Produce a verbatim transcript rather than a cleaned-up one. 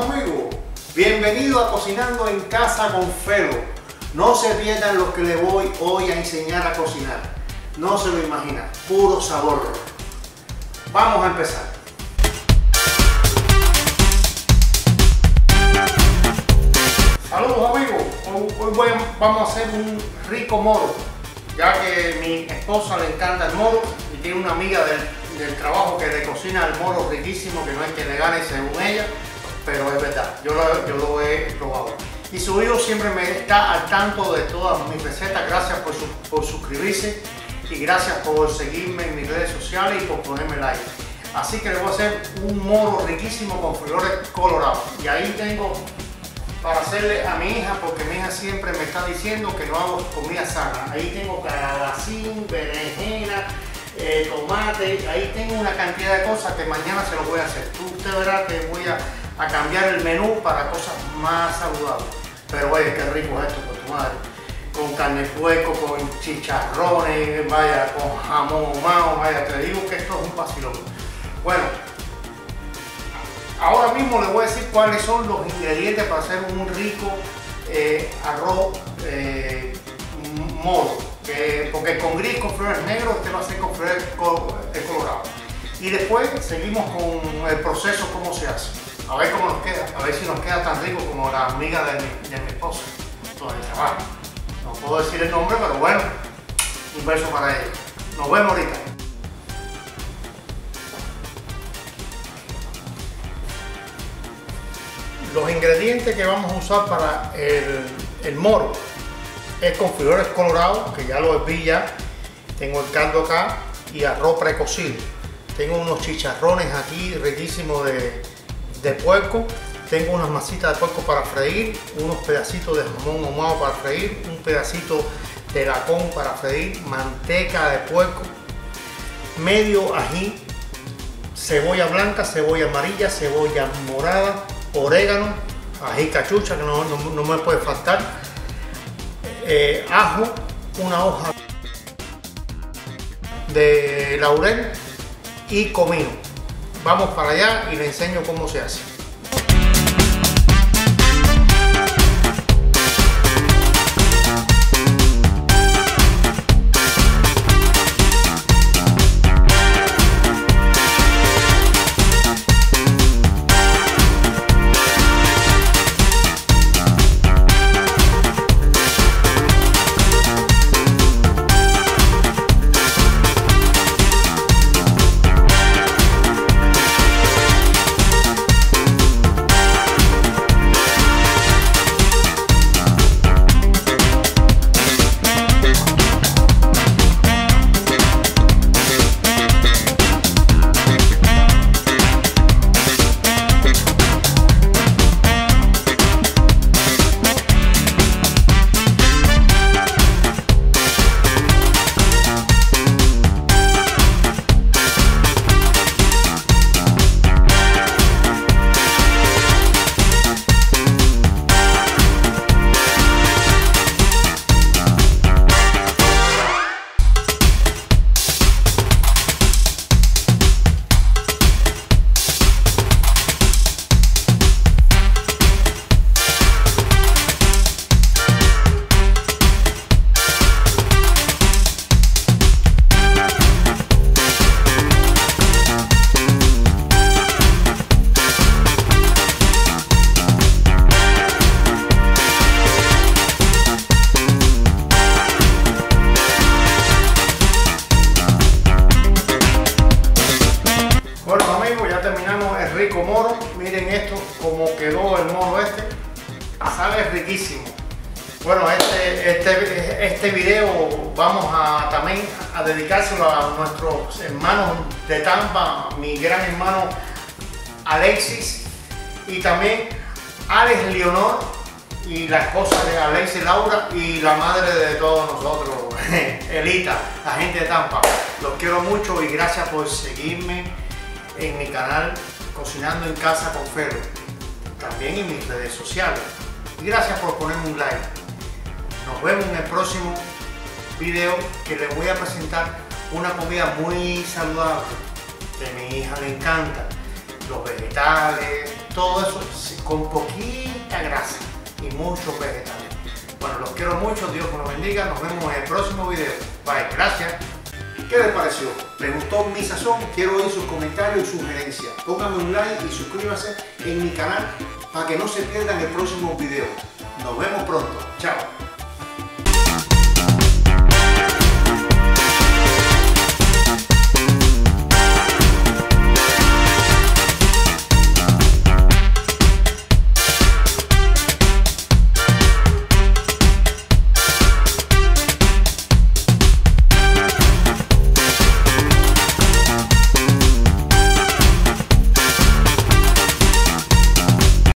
Saludos amigos, bienvenidos a Cocinando en Casa con Felo. No se pierdan lo que le voy hoy a enseñar a cocinar. No se lo imaginan, puro sabor. Vamos a empezar. Saludos amigos, hoy voy a, vamos a hacer un rico moro, ya que a mi esposa le encanta el moro y tiene una amiga del, del trabajo que le cocina el moro riquísimo, que no hay que negarle según ella, pero es verdad, yo lo, yo lo he probado. Y su hijo siempre me está al tanto de todas mis recetas. Gracias por, su, por suscribirse y gracias por seguirme en mis redes sociales y por ponerme like. Así que le voy a hacer un moro riquísimo con frijoles colorados. Y ahí tengo para hacerle a mi hija, porque mi hija siempre me está diciendo que no hago comida sana. Ahí tengo calabacín, berenjena, eh, tomate, ahí tengo una cantidad de cosas que mañana se los voy a hacer. Usted verá que voy a... a cambiar el menú para cosas más saludables. Pero oye, qué rico es esto, por tu madre. Con carne puerco, con chicharrones, vaya, con jamón humano, vaya, te digo que esto es un vacilón. Bueno, ahora mismo les voy a decir cuáles son los ingredientes para hacer un rico eh, arroz eh, moro. Eh, porque con gris, con frijoles negros, este va a ser con frijoles colorados. Y después seguimos con el proceso, cómo se hace. A ver cómo nos queda, a ver si nos queda tan rico como la amiga de mi, de mi esposa, todavía trabaja. No puedo decir el nombre, pero bueno, un beso para ella. Nos vemos ahorita. Los ingredientes que vamos a usar para el, el moro es con frijoles colorados, que ya lo herví ya. Tengo el caldo acá y arroz precocido. Tengo unos chicharrones aquí riquísimos de... de puerco, tengo unas masitas de puerco para freír, unos pedacitos de jamón ahumado para freír, un pedacito de lacón para freír, manteca de puerco, medio ají, cebolla blanca, cebolla amarilla, cebolla morada, orégano, ají cachucha que no, no, no me puede faltar, eh, ajo, una hoja de laurel y comino. Vamos para allá y les enseño cómo se hace. Miren esto, como quedó el moro este, sabe riquísimo. Bueno, este, este, este video vamos a también a dedicárselo a nuestros hermanos de Tampa, mi gran hermano Alexis y también Alex Leonor y la esposa de Alexis, Laura, y la madre de todos nosotros, Elita, la gente de Tampa. Los quiero mucho y gracias por seguirme en mi canal Cocinando en Casa con Felo, también en mis redes sociales. Y gracias por ponerme un like. Nos vemos en el próximo video, que les voy a presentar una comida muy saludable que a mi hija le encanta. Los vegetales, todo eso con poquita grasa y muchos vegetales. Bueno, los quiero mucho, Dios los bendiga, nos vemos en el próximo video. Bye, gracias. ¿Qué les pareció? ¿Les gustó mi sazón? Quiero oír sus comentarios y sugerencias. Pónganme un like y suscríbanse en mi canal para que no se pierdan el próximo video. Nos vemos pronto. Chao.